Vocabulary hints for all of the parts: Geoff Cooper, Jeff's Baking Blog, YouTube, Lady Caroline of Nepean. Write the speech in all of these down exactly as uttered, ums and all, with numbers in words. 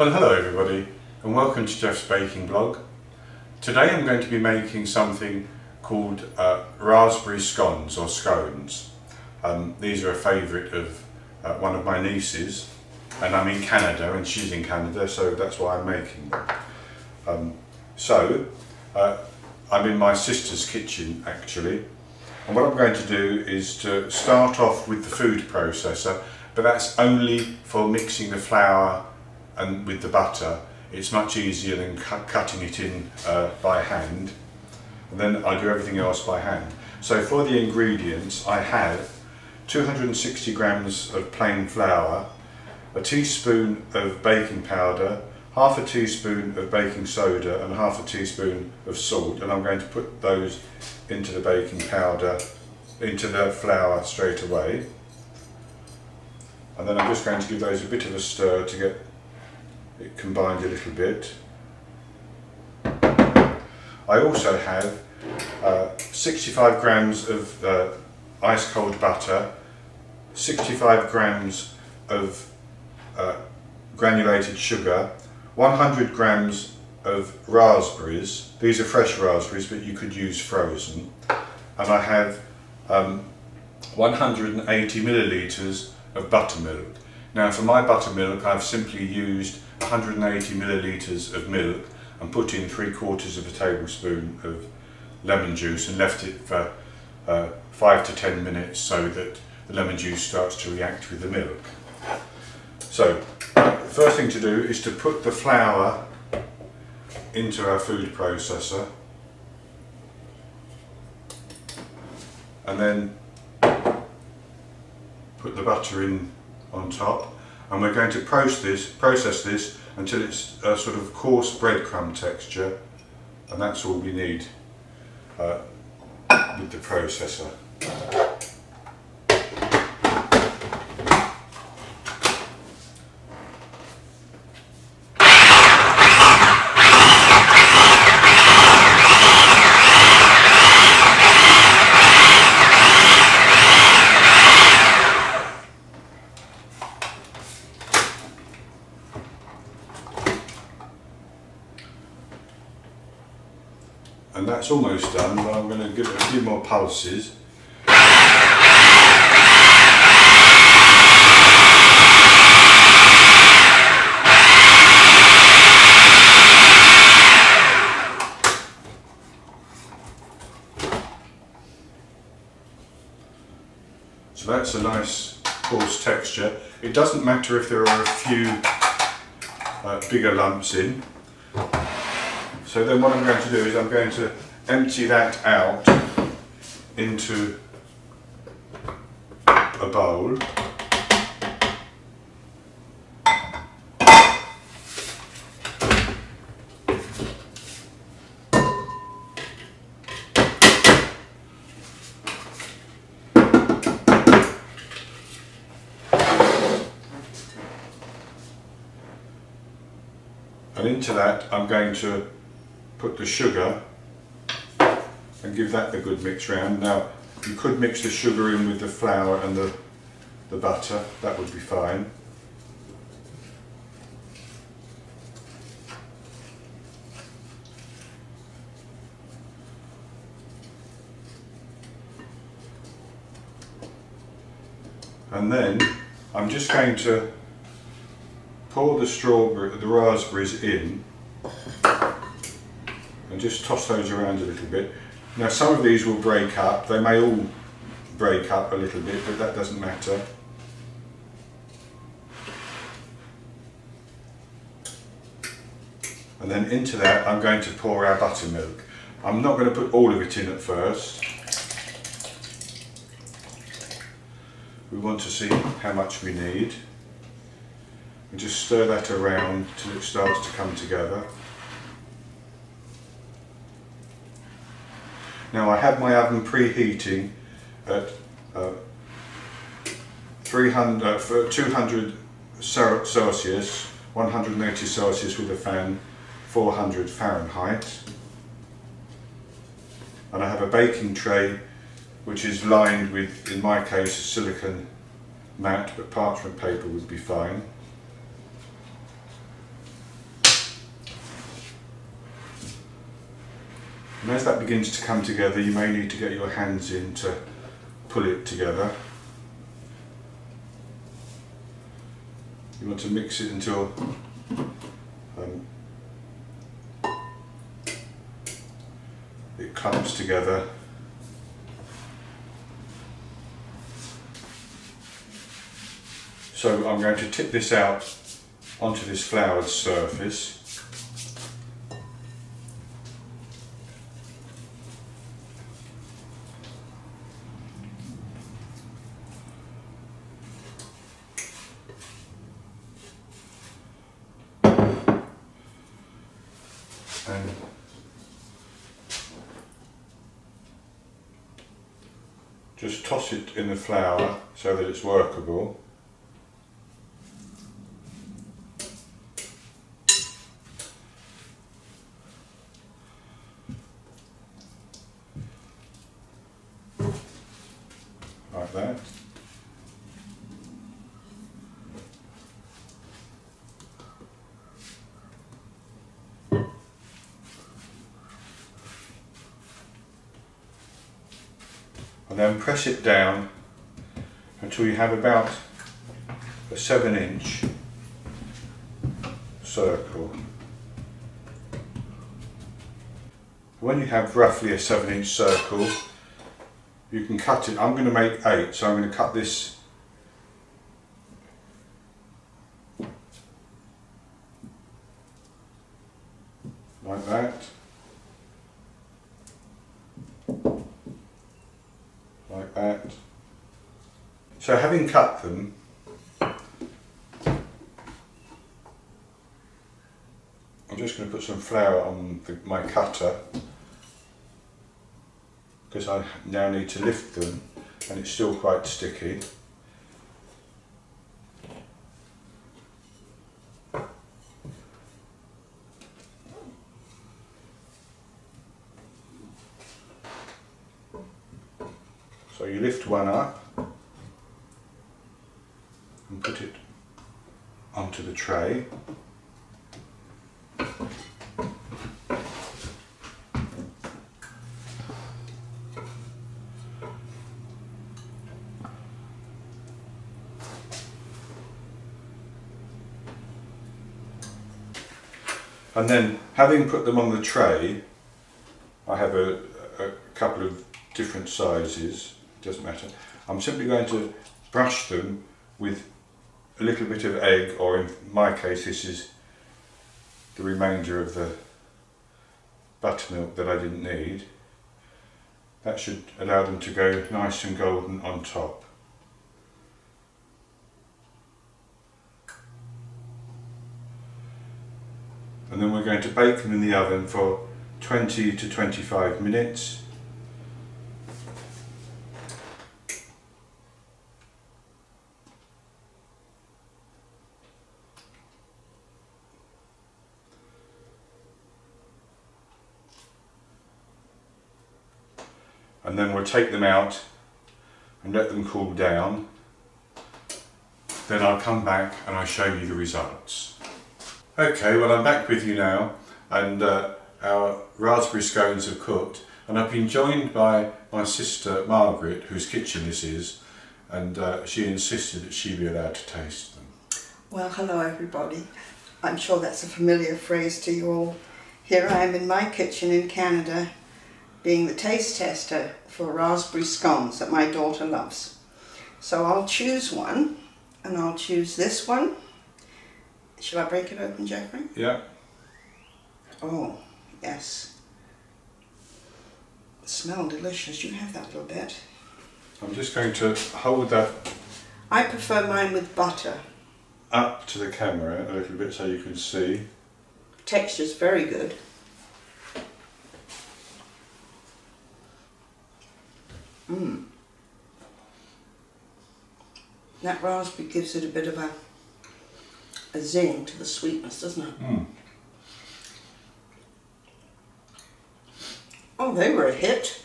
Well, hello everybody and welcome to Jeff's Baking Blog. Today I'm going to be making something called uh, raspberry scones or scones. Um, these are a favourite of uh, one of my nieces, and I'm in Canada and she's in Canada, so that's why I'm making them. Um, so uh, I'm in my sister's kitchen actually, and what I'm going to do is to start off with the food processor, but that's only for mixing the flour and with the butter. It's much easier than cu cutting it in uh, by hand, and then I do everything else by hand. So for the ingredients I have two hundred sixty grams of plain flour, a teaspoon of baking powder, half a teaspoon of baking soda and half a teaspoon of salt, and I'm going to put those into the baking powder, into the flour straight away, and then I'm just going to give those a bit of a stir to get it combined a little bit. I also have uh, sixty-five grams of uh, ice cold butter, sixty-five grams of uh, granulated sugar, one hundred grams of raspberries. These are fresh raspberries, but you could use frozen. And I have um, one hundred eighty millilitres of buttermilk. Now for my buttermilk I've simply used one hundred eighty millilitres of milk and put in three quarters of a tablespoon of lemon juice and left it for uh, five to ten minutes so that the lemon juice starts to react with the milk. So the first thing to do is to put the flour into our food processor, and then put the butter in on top, and we're going to process this, process this until it's a sort of coarse breadcrumb texture, and that's all we need uh, with the processor. And that's almost done, but I'm going to give it a few more pulses. So that's a nice coarse texture. It doesn't matter if there are a few uh, bigger lumps in. So then what I'm going to do is I'm going to empty that out into a bowl. And into that I'm going to put the sugar and give that a good mix round. Now you could mix the sugar in with the flour and the, the butter, that would be fine. And then I'm just going to pour the strawberry, the raspberries in, and just toss those around a little bit. Now some of these will break up, they may all break up a little bit, but that doesn't matter. And then into that I'm going to pour our buttermilk. I'm not going to put all of it in at first. We want to see how much we need. We just stir that around till it starts to come together. Now I have my oven preheating at uh, three hundred, uh, two hundred Celsius, one hundred eighty Celsius with a fan, four hundred Fahrenheit. And I have a baking tray which is lined with, in my case, a silicone mat, but parchment paper would be fine. And as that begins to come together, you may need to get your hands in to pull it together. You want to mix it until um, it comes together. So I'm going to tip this out onto this floured surface. And just toss it in the flour so that it's workable. Like that. And then press it down until you have about a seven inch circle. When you have roughly a seven inch circle, you can cut it. I'm going to make eight, so I'm going to cut this like that. Like that. So having cut them, I'm just going to put some flour on the, my cutter, because I now need to lift them and it's still quite sticky. So you lift one up and put it onto the tray. And then, having put them on the tray, I have a, a couple of different sizes, doesn't matter. I'm simply going to brush them with a little bit of egg, or in my case this is the remainder of the buttermilk that I didn't need. That should allow them to go nice and golden on top. And then we're going to bake them in the oven for twenty to twenty-five minutes. And then we'll take them out and let them cool down. Then I'll come back and I'll show you the results. Okay, well, I'm back with you now, and uh, our raspberry scones have cooked, and I've been joined by my sister Margaret, whose kitchen this is, and uh, she insisted that she be allowed to taste them. Well, hello everybody. I'm sure that's a familiar phrase to you all. Here I am in my kitchen in Canada, being the taste tester for raspberry scones that my daughter loves. So I'll choose one, and I'll choose this one. Shall I break it open, Jeffrey? Yeah. Oh, yes. It smells delicious. You have that little bit. I'm just going to hold that. I prefer mine with butter. Up to the camera a little bit so you can see. Texture's very good. Mmm. That raspberry gives it a bit of a a zing to the sweetness, doesn't it? Mm. Oh, they were a hit.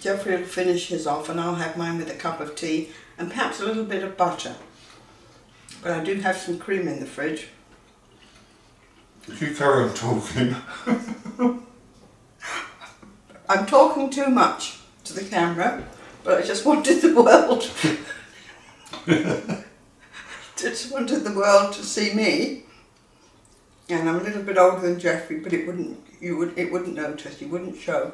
Jeffrey will finish his off and I'll have mine with a cup of tea and perhaps a little bit of butter. But I do have some cream in the fridge. If you carry on talking. I'm talking too much to the camera, but I just wanted the world. I just wanted the world to see me. And I'm a little bit older than Jeffrey, but it wouldn't, you would, it wouldn't notice, you wouldn't show.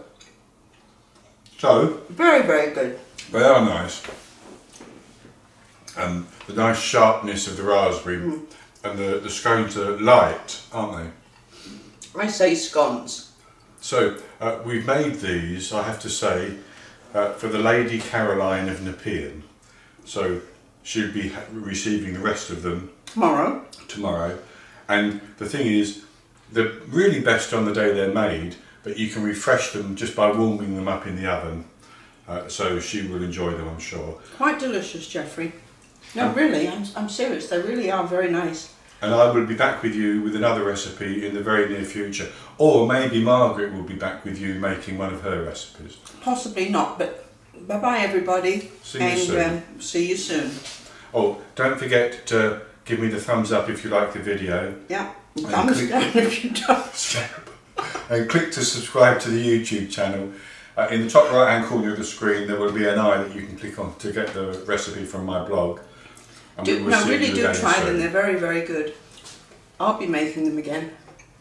So? Very, very good. They are nice. Um, the nice sharpness of the raspberry mm. and the, the scones are light, aren't they? I say scones. So, uh, we've made these, I have to say, uh, for the Lady Caroline of Nepean. So, she'll be ha receiving the rest of them. Tomorrow. Tomorrow. And the thing is, they're really best on the day they're made, but you can refresh them just by warming them up in the oven. Uh, so she will enjoy them, I'm sure. Quite delicious, Jeffrey. No, um, really, I'm, I'm serious. They really are very nice. And I will be back with you with another recipe in the very near future. Or maybe Margaret will be back with you making one of her recipes. Possibly not, but bye-bye, everybody. See and, you soon. Um, see you soon. Oh, don't forget to... give me the thumbs up if you like the video. Yeah, thumbs down if you don't. And click to subscribe to the YouTube channel. Uh, in the top right hand corner of the screen there will be an eye that you can click on to get the recipe from my blog. And do, we will no, see really do try soon. them, they're very, very good. I'll be making them again.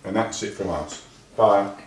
And that's it from us. Bye.